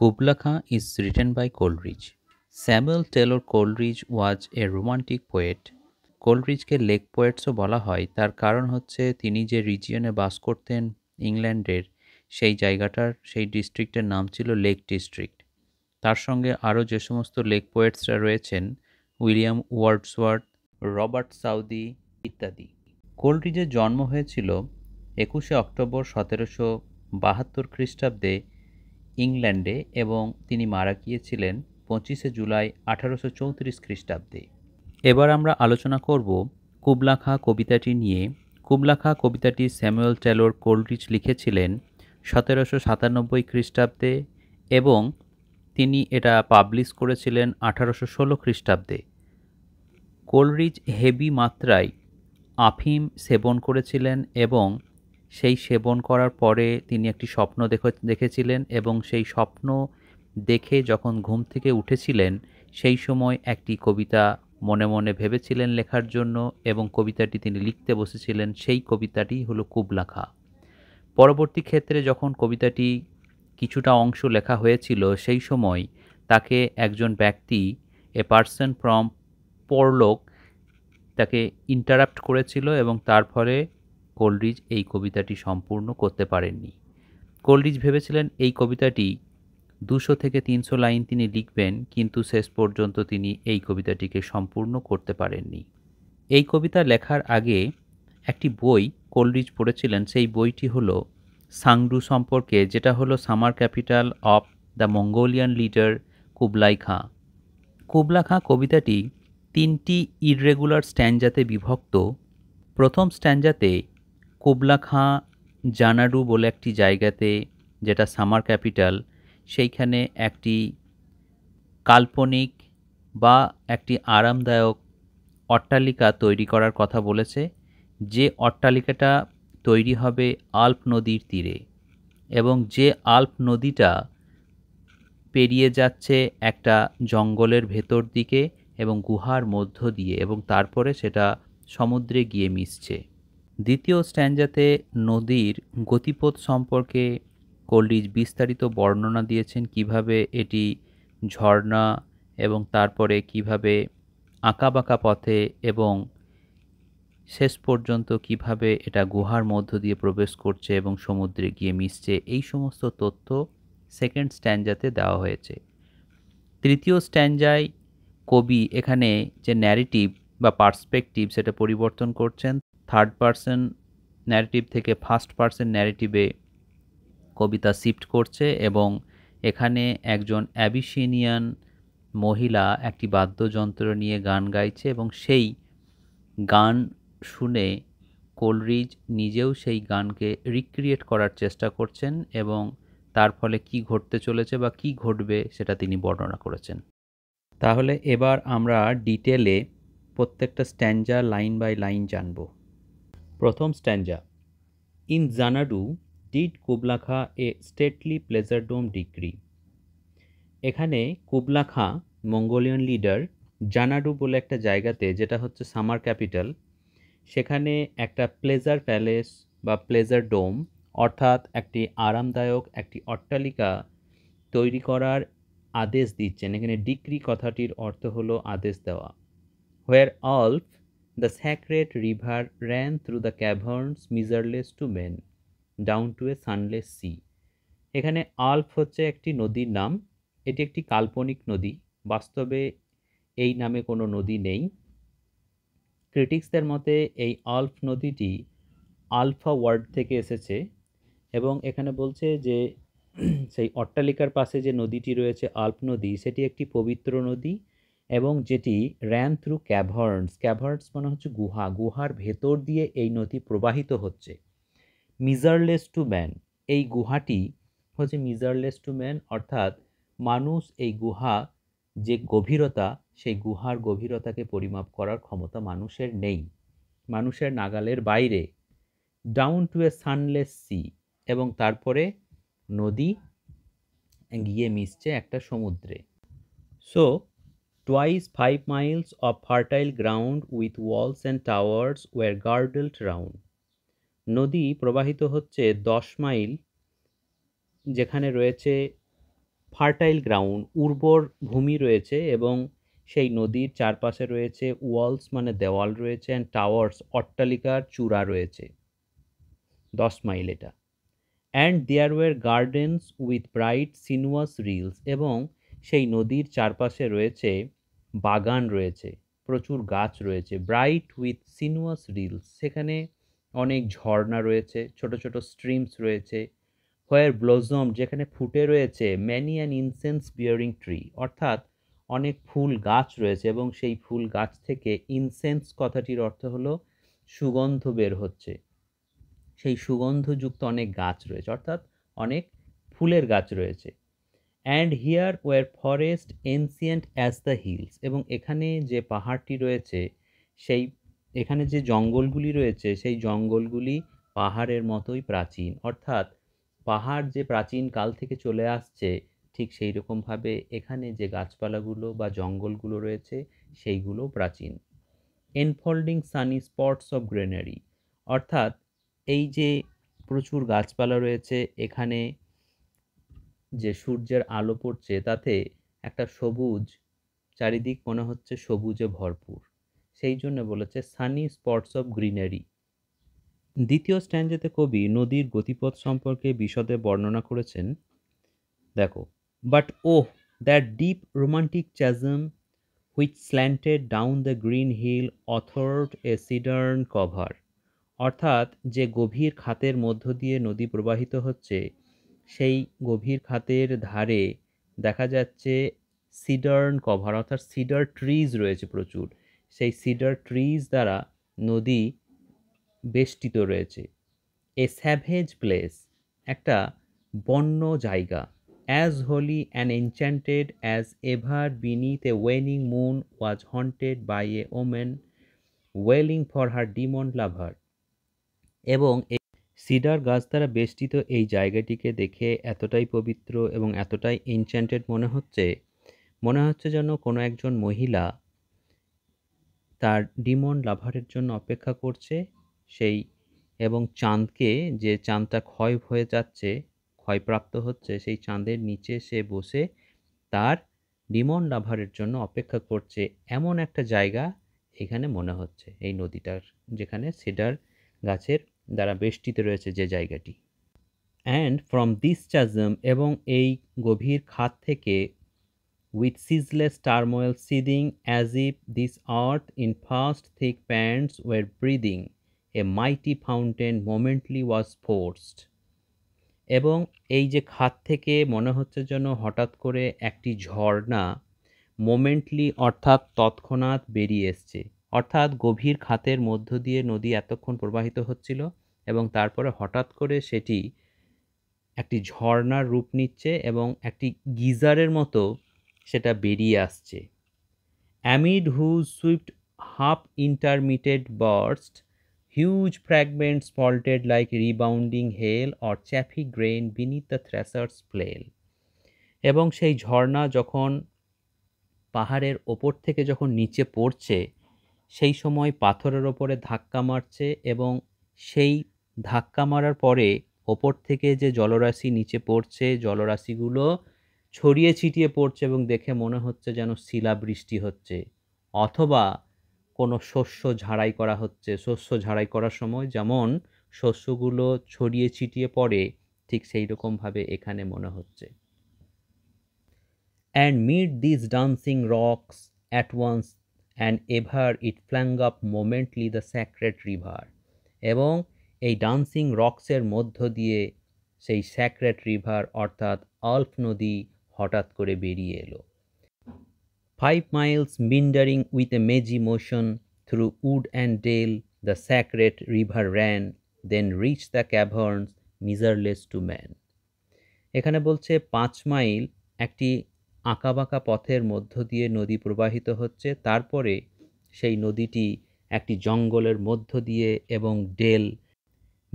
Kubla Khan is written by Coleridge. Samuel Taylor Coleridge was a romantic poet. কোলরিজকে lake পোয়েটসও বলা হয়, তার কারণ হচ্ছে তিনি যে রিজিয়নে বাস করতেন ইংল্যান্ডের, সেই জায়গাটার, সেই ডিস্ট্রিক্টের নাম ছিল লেক ডিস্ট্রিক্ট। তার সঙ্গে আরও যে সমস্ত লেক পোয়েটসরা রয়েছেন, উইলিয়াম ওয়ার্ডসওয়ার্থ, রবার্ট সাউদি ইত্যাদি। কোলরিজের জন্ম হয়েছিল 21শে অক্টোবর 1772 খ্রিস্টাব্দে ইংল্যান্ডে এবং তিনি মারা গিয়েছিলেন 25শে জুলাই 1834 খ্রিস্টাব্দে। এবার আমরা আলোচনা করব কুবলা খাঁ কবিতাটি নিয়ে। কুবলা খাঁ কবিতাটি স্যামুয়েল টেলর কোলরিজ লিখেছিলেন 1797 খ্রিস্টাব্দে এবং তিনি এটা পাবলিশ করেছিলেন 1816 খ্রিস্টাব্দে। কোলরিজ হেভি মাত্রায় আফিম সেবন করেছিলেন এবং সেই সেবন করার পরে তিনি একটি স্বপ্ন দেখেছিলেন এবং সেই স্বপ্ন দেখে যখন ঘুম থেকে উঠেছিলেন সেই সময় একটি কবিতা মনে মনে ভেবেছিলেন লেখার জন্য এবং কবিতাটি তিনি লিখতে বসেছিলেন। সেই কবিতাটি হলো কুবলা খাঁ। পরবর্তী ক্ষেত্রে যখন কবিতাটি কিছুটা অংশ লেখা হয়েছিল সেই সময় তাকে একজন ব্যক্তি, এ পার্সন ফ্রম পরলোক, তাকে ইন্টারাপ্ট করেছিল এবং তার ফলে কোলরিজ এই কবিতাটি সম্পূর্ণ করতে পারেননি। কোলরিজ ভেবেছিলেন এই কবিতাটি 200 থেকে 300 লাইন তিনি লিখবেন, কিন্তু শেষ পর্যন্ত তিনি এই কবিতাটিকে সম্পূর্ণ করতে পারেননি। এই কবিতা লেখার আগে একটি বই কোলরিজ পড়েছিলেন, সেই বইটি হলো সাংডু সম্পর্কে, যেটা হলো summer capital of the Mongolian leader Kublai Khan. Kubla Khan কবিতাটি 3টি ইররেগুলার স্ট্যাঞ্জাতে বিভক্ত। প্রথম স্ট্যাঞ্জাতে কুবলা খাঁ জানাডু বলে একটি জায়গাতে, যেটা সামার ক্যাপিটাল, সেইখানে একটি কাল্পনিক বা একটি আরামদায়ক অট্টালিকা তৈরি করার কথা বলেছে, যে অট্টালিকাটা তৈরি হবে আল্প নদীর তীরে এবং যে আল্প নদীটা পেরিয়ে যাচ্ছে একটা জঙ্গলের ভেতর দিকে এবং গুহার মধ্য দিয়ে এবং তারপরে সেটা সমুদ্রে গিয়ে মিশছে। দ্বিতীয় স্ট্যাঞ্জাতে নদীর গতিপথ সম্পর্কে কোলরিজ বিস্তারিত বর্ণনা দিয়েছেন, কিভাবে এটি ঝর্ণা এবং তারপরে কিভাবে আঁকাবাঁকা পথে এবং শেষ পর্যন্ত কিভাবে এটা গুহার মধ্য দিয়ে প্রবেশ করছে এবং সমুদ্রে গিয়ে মিশছে। এই সমস্ত তথ্য সেকেন্ড স্ট্যাঞ্জাতে দেওয়া হয়েছে। তৃতীয় স্ট্যাঞ্জায় কবি এখানে যে ন্যারেটিভ বা পার্সপেক্টিভ সেটা পরিবর্তন করছেন, থার্ড পারসন ন্যারেটিভ থেকে ফার্স্ট পারসন ন্যারেটিভে কবিতা শিফট করছে এবং এখানে একজন অ্যাবিসিনিয়ান মহিলা একটি বাদ্যযন্ত্র নিয়ে গান গাইছে এবং সেই গান শুনে কোলরিজ নিজেও সেই গানকে রিক্রিয়েট করার চেষ্টা করছেন এবং তার ফলে কি ঘটতে চলেছে বা কি ঘটবে সেটা তিনি বর্ণনা করেছেন। তাহলে এবার আমরা ডিটেলে প্রত্যেকটা স্ট্যাঞ্জা লাইন বাই লাইন জানব। প্রথম stanza, in Xanadu did Kubla Khan a stately pleasure dome decree. এখানে Kubla Khan Mongolian leader Xanadu বলে একটা জায়গাতে, যেটা হচ্ছে সামার ক্যাপিটাল, সেখানে একটা প্লেজার প্যালেস বা প্লেজার ডোম অর্থাৎ একটি আরামদায়ক একটি অট্টালিকা তৈরি করার আদেশ দিচ্ছেন। এখানে ডিগ্রি কথাটির অর্থ হলো আদেশ দেওয়া। Where Alph the sacred river ran through the caverns measureless to main down to a sunless sea. এখানে আল্প হচ্ছে একটি নদীর নাম, এটি একটি কাল্পনিক নদী, বাস্তবে এই নামে কোনো নদী নেই। ক্রিটিক্সদের মতে এই আল্প নদীটি আলফা ওয়ার্ড থেকে এসেছে এবং এখানে বলছে যে সেই অট্টালিকার পাশে যে নদীটি রয়েছে আল্প নদী, সেটি একটি পবিত্র নদী এবং যেটি র্যান থ্রু ক্যাভার্নস, ক্যাভার্নস মানে হচ্ছে গুহা, গুহার ভেতর দিয়ে এই নদী প্রবাহিত হচ্ছে। মিজারলেস টু ম্যান, এই গুহাটি হচ্ছে মিজারলেস টু ম্যান অর্থাৎ মানুষ এই গুহা যে গভীরতা, সেই গুহার গভীরতাকে পরিমাপ করার ক্ষমতা মানুষের নেই, মানুষের নাগালের বাইরে। Down to a sunless sea, এবং তারপরে নদী গিয়ে মিশছে একটা সমুদ্রে। So twice 5 miles of fertile ground with walls and towers were girdled round. নদী প্রবাহিত হচ্ছে 10 মাইল, যেখানে রয়েছে ফার্টাইল গ্রাউন্ড, উর্বর ভূমি রয়েছে এবং সেই নদীর চারপাশে রয়েছে ওয়ালস মানে দেওয়াল রয়েছে, অ্যান্ড টাওয়ার্স অট্টালিকার চূড়া রয়েছে। 10 মাইল এটা। And there were gardens with bright sinuous rills, এবং সেই নদীর চারপাশে রয়েছে বাগান রয়েছে, প্রচুর গাছ রয়েছে। ব্রাইট উইথ সিনুয়াস রিলস, সেখানে অনেক ঝর্ণা রয়েছে, ছোট ছোট স্ট্রিমস রয়েছে। হোয়ার ব্লসম, যেখানে ফুটে রয়েছে। Many and incense bearing tree, অর্থাৎ অনেক ফুল গাছ রয়েছে এবং সেই ফুল গাছ থেকে ইনসেন্স কথাটির অর্থ হলো সুগন্ধ বের হচ্ছে, সেই সুগন্ধযুক্ত অনেক গাছ রয়েছে, অর্থাৎ অনেক ফুলের গাছ রয়েছে। And here were forest ancient as the hills, এবং এখানে যে পাহাড়টি রয়েছে সেই এখানে যে জঙ্গলগুলি রয়েছে সেই জঙ্গলগুলি পাহাড়ের মতোই প্রাচীন, অর্থাৎ পাহাড় যে প্রাচীন কাল থেকে চলে আসছে ঠিক সেই রকমভাবে এখানে যে গাছপালাগুলো বা জঙ্গলগুলো রয়েছে সেইগুলো প্রাচীন। Enfolding sunny spots of greenery, অর্থাৎ এই যে প্রচুর গাছপালা রয়েছে এখানে যে সূর্যের আলো পড়ছে তাতে একটা সবুজ, চারিদিক মনে হচ্ছে সবুজে ভরপুর, সেই জন্য বলেছে সানি স্পটস অফ গ্রিনারি। দ্বিতীয় স্ট্যাঞ্জেতে কবি নদীর গতিপথ সম্পর্কে বিশদে বর্ণনা করেছেন। দেখো, but oh that deep romantic chasm which slanted down the green hill athwart a cedarn cover, অর্থাৎ যে গভীর খাতের মধ্য দিয়ে নদী প্রবাহিত হচ্ছে সেই গভীর খাতের ধারে দেখা যাচ্ছে সিডার্ন কভার, অর্থাৎ সিডার ট্রিজ রয়েছে প্রচুর, সেই সিডার ট্রিজ দ্বারা নদী বেষ্টিত রয়েছে। এ স্যাভেজ প্লেস, একটা বন্য জায়গা। As holy and enchanted as ever beneath a waning moon was haunted by a woman wailing for her demon lover, এবং এই সিডার গাছ দ্বারা বেষ্টিত এই জায়গাটিকে দেখে এতটাই পবিত্র এবং এতটাই এনচ্যান্টেড মনে হচ্ছে যেন কোনো একজন মহিলা তার ডিমন লাভারের জন্য অপেক্ষা করছে সেই, এবং চাঁদকে, যে চাঁদটা ক্ষয় হয়ে যাচ্ছে, ক্ষয়প্রাপ্ত হচ্ছে, সেই চাঁদের নিচে সে বসে তার ডিমন লাভারের জন্য অপেক্ষা করছে, এমন একটা জায়গা এখানে মনে হচ্ছে এই নদীটার, যেখানে সিডার গাছের দ্বারা বেষ্টিত রয়েছে যে জায়গাটি। অ্যান্ড ফ্রম দিস চ্যাজম, এবং এই গভীর খাত থেকে, with ceaseless turmoil seething as if this earth in fast thick pants were breathing a mighty fountain momently was forced, এবং এই যে খাত থেকে মনে হচ্ছে যেন হঠাৎ করে একটি ঝর্ণা মোমেন্টলি অর্থাৎ তৎক্ষণাৎ বেরিয়ে এসছে, অর্থাৎ গভীর খাতের মধ্য দিয়ে নদী এতক্ষণ প্রবাহিত হচ্ছিল এবং তারপরে হঠাৎ করে সেটি একটি ঝর্ণার রূপ নিচ্ছে এবং একটি গিজারের মতো সেটা বেরিয়ে আসছে। Amid whose swift half intermitted burst huge fragments vaulted like rebounding hail or chaffy grain beneath the thresher's flail, এবং সেই ঝর্ণা যখন পাহাড়ের ওপর থেকে যখন নিচে পড়ছে সেই সময় পাথরের ওপরে ধাক্কা মারছে এবং সেই ধাক্কা মারার পরে ওপর থেকে যে জলরাশি নিচে পড়ছে জলরাশিগুলো ছড়িয়ে ছিটিয়ে পড়ছে এবং দেখে মনে হচ্ছে যেন শিলাবৃষ্টি হচ্ছে, অথবা কোনো শস্য ঝাড়াই করা হচ্ছে, শস্য ঝাড়াই করার সময় যেমন শস্যগুলো ছড়িয়ে ছিটিয়ে পড়ে ঠিক সেই রকমভাবে এখানে মনে হচ্ছে। And mid these dancing rocks at once and ever it flung up momently the sacred river, এবং এই ডান্সিং রক্সের মধ্য দিয়ে সেই স্যাক্রেড রিভার অর্থাৎ আল্প নদী হঠাৎ করে বেরিয়ে এলো। 5 miles meandering with a mazy motion through wood and dale the sacred river ran, then reached the caverns measureless to man, এখানে বলছে 5 মাইল একটি আঁকাবাঁকা পথের মধ্য দিয়ে নদী প্রবাহিত হচ্ছে, তারপরে সেই নদীটি একটি জঙ্গলের মধ্য দিয়ে এবং ডেল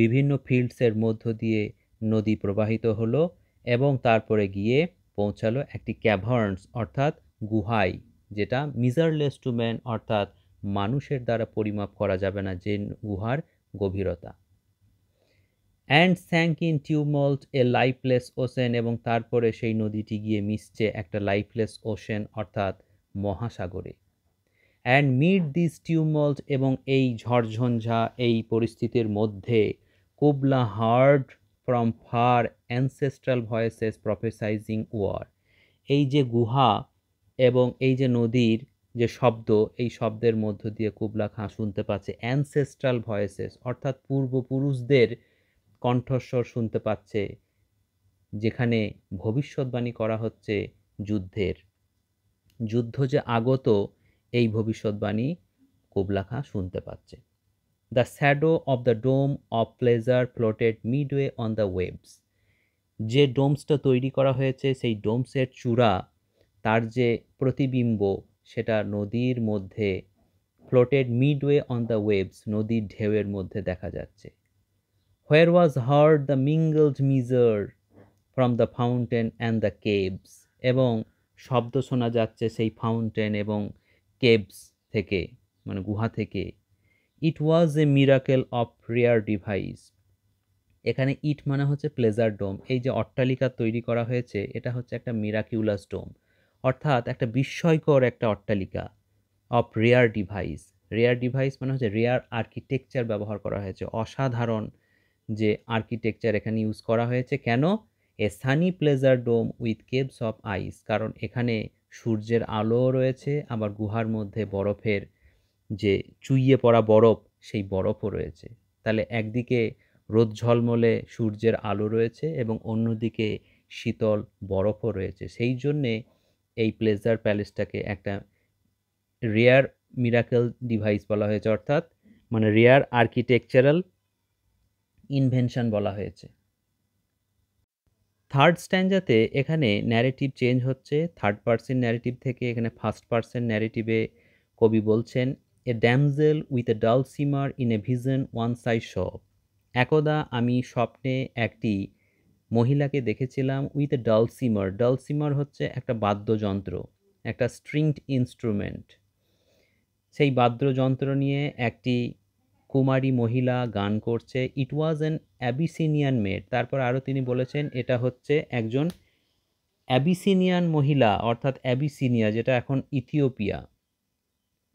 বিভিন্ন ফিল্ডসের মধ্য দিয়ে নদী প্রবাহিত হলো এবং তারপরে গিয়ে পৌঁছালো একটি ক্যাভার্নস অর্থাৎ গুহায়, যেটা মিজারলেস টু ম্যান অর্থাৎ মানুষের দ্বারা পরিমাপ করা যাবে না যে গুহার গভীরতা। and sank in tumult a lifeless ocean, এবং তারপরে সেই নদীটি গিয়ে মিশছে একটা lifeless ocean অর্থাৎ মহাসাগরে। and meet this tumult এবং এই ঝড়ঝঞ্ঝা এই পরিস্থিতির মধ্যে Kubla heard from far ancestral voices prophesying war, এই যে গুহা এবং এই যে নদীর যে শব্দ এই শব্দের মধ্য দিয়ে কুবলা খাঁ শুনতে পাচ্ছে অ্যানসেস্ট্রাল ভয়েসেস অর্থাৎ পূর্বপুরুষদের কণ্ঠস্বর শুনতে পাচ্ছে যেখানে ভবিষ্যৎবাণী করা হচ্ছে যুদ্ধের, যুদ্ধ যে আগত এই ভবিষ্যৎবাণী কুবলা খাঁ শুনতে পাচ্ছে। The shadow of the dome of pleasure floated midway on the waves, যে ডোমসটা তৈরি করা হয়েছে সেই ডোমসের চূড়া তার যে প্রতিবিম্ব সেটা নদীর মধ্যে floated midway on the waves নদীর ঢেউয়ের মধ্যে দেখা যাচ্ছে। Where was heard the mingled measure from the fountain and the caves, এবং শব্দ শোনা যাচ্ছে সেই ফাউন্টেন এবং কেভস থেকে মানে গুহা থেকে। It was a miracle of rare device, এখানে ইট মানে হচ্ছে প্লেজার ডোম, এই যে অট্টালিকা তৈরি করা হয়েছে এটা হচ্ছে একটা মিরাকিউলাস ডোম অর্থাৎ একটা বিস্ময়কর একটা অট্টালিকা of rare device, rare device মানে হচ্ছে রেয়ার আর্কিটেকচার ব্যবহার করা হয়েছে, অসাধারণ যে আর্কিটেকচার এখানে ইউজ করা হয়েছে। কেন? A sunny pleasure dome with caves of ice, কারণ এখানে সূর্যের আলো রয়েছে আবার গুহার মধ্যে বরফের যে চুইয়ে পড়া বরফ সেই বরফও রয়েছে। তাহলে একদিকে রোদ ঝলমলে সূর্যের আলো রয়েছে এবং অন্যদিকে শীতল বরফও রয়েছে, সেই জন্যে এই প্লেজার প্যালেসটাকে একটা রেয়ার মিরাকেল ডিভাইস বলা হয়েছে অর্থাৎ মানে রেয়ার আর্কিটেকচারাল ইনভেনশন বলা হয়েছে। থার্ড স্ট্যান্ডাতে এখানে ন্যারেটিভ চেঞ্জ হচ্ছে, থার্ড পার্সন ন্যারেটিভ থেকে এখানে ফার্স্ট পার্সন ন্যারেটিভে কবি বলছেন এ ড্যামজেল with a dulcimer in a vision one size shop, একদা আমি স্বপ্নে একটি মহিলাকে দেখেছিলাম উইথ এ ডালসিমার, ডালসিমার হচ্ছে একটা বাদ্যযন্ত্র একটা স্ট্রিংড ইনস্ট্রুমেন্ট, সেই বাদ্যযন্ত্র নিয়ে একটি কুমারী মহিলা গান করছে। It was an Abyssinian maid, তারপর আরও তিনি বলেছেন এটা হচ্ছে একজন অ্যাবিসিনিয়ান মহিলা অর্থাৎ অ্যাবিসিনিয়া যেটা এখন Ethiopia.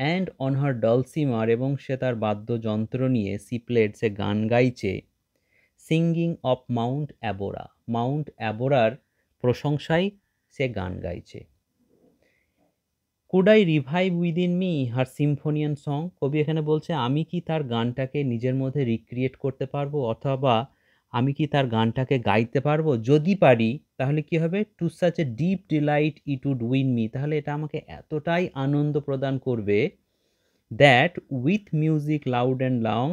And on her dulcimer, এবং সে তার বাদ্যযন্ত্র নিয়ে সি প্লেড সে গান গাইছে singing of Mount Abora, Mount অ্যাবোরার প্রশংসায় সে গান গাইছে। Could I revive within me her symphony and song, কবি এখানে বলছে আমি কি তার গানটাকে নিজের মধ্যে রিক্রিয়েট করতে পারবো অথবা আমি কি তার গানটাকে গাইতে পারবো, যদি পারি তাহলে কি হবে to such a deep delight it would win me, তাহলে এটা আমাকে এতটাই আনন্দ প্রদান করবে that with music loud and long,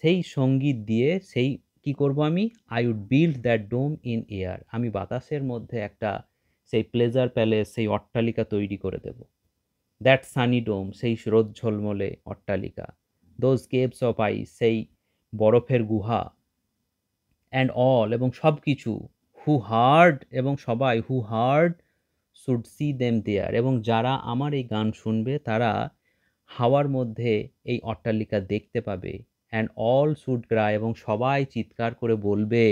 সেই সঙ্গীত দিয়ে সেই কি করব আমি I would build that dome in air, আমি বাতাসের মধ্যে একটা সেই প্লেজার প্যালেস সেই অট্টালিকা তৈরি করে দেব। দ্যাট সানি ডোম, সেই রোদ ঝলমলে অট্টালিকা, দোজ কেভস অফ আইস, সেই বরফের গুহা। অ্যান্ড অল, এবং সব কিছু, হু হার্ড, এবং সবাই, who heard should see them there, এবং যারা আমার এই গান শুনবে তারা হাওয়ার মধ্যে এই অট্টালিকা দেখতে পাবে। অ্যান্ড অল শুড ক্রাই, এবং সবাই চিৎকার করে বলবে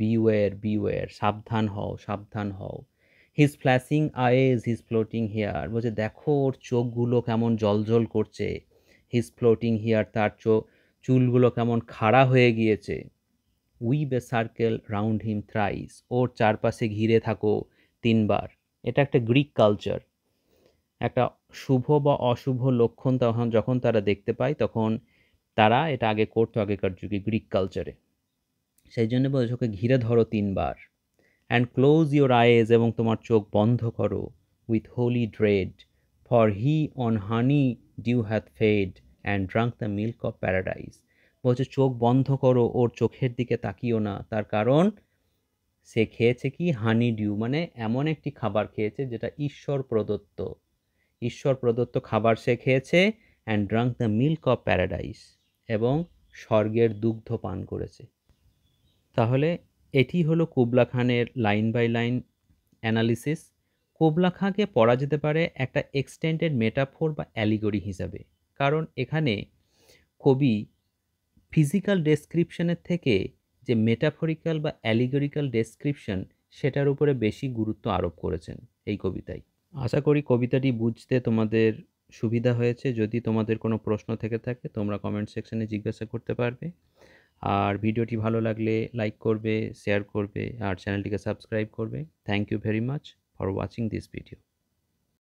বিওয়ার বিওয়ার, সাবধান হও সাবধান হও। His flashing eyes his floating hair, বলছে দেখো ওর চোখগুলো কেমন জলজল করছে, হিজ ফ্লোটিং হেয়ার, তার চুলগুলো কেমন খাড়া হয়ে গিয়েছে। Weave a circle round him thrice, ওর চারপাশে ঘিরে থাকো তিনবার, এটা একটা গ্রিক কালচার, একটা শুভ বা অশুভ লক্ষণ তখন যখন তারা দেখতে পায় তখন তারা এটা আগে করতো আগেকার যুগে গ্রিক কালচারে, সেই জন্য বলছে ওকে ঘিরে ধরো তিনবার। অ্যান্ড ক্লোজ ইউর আইজ, এবং তোমার চোখ বন্ধ করো, with holy dread for he on honey dew hath fed and drunk the milk of paradise, বলছে চোখ বন্ধ করো ওর চোখের দিকে তাকিও না, তার কারণ সে খেয়েছে কি হানি ডিউ মানে এমন একটি খাবার খেয়েছে যেটা ঈশ্বর প্রদত্ত, ঈশ্বর প্রদত্ত খাবার সে খেয়েছে। And drunk the milk of paradise, এবং স্বর্গের দুগ্ধ পান করেছে। তাহলে এটি হলো কুবলা খানের line by line analysis. Kubla খাঁকে পড়া যেতে পারে একটা এক্সটেন্ডেড মেটাফোর বা অ্যালিগরি হিসাবে, কারণ এখানে কবি ফিজিক্যাল ডেসক্রিপশনের থেকে যে মেটাফরিক্যাল বা অ্যালিগরিক্যাল ডেসক্রিপশন সেটার উপরে বেশি গুরুত্ব আরোপ করেছেন এই কবিতায়। আশা করি কবিতাটি বুঝতে তোমাদের সুবিধা হয়েছে। যদি তোমাদের কোনো প্রশ্ন থেকে থাকে তোমরা কমেন্ট সেকশানে জিজ্ঞাসা করতে পারবে। আর ভিডিওটি ভালো লাগলে লাইক করবে, শেয়ার করবে আর চ্যানেলটিকে সাবস্ক্রাইব করবে। Thank you very much for watching this video.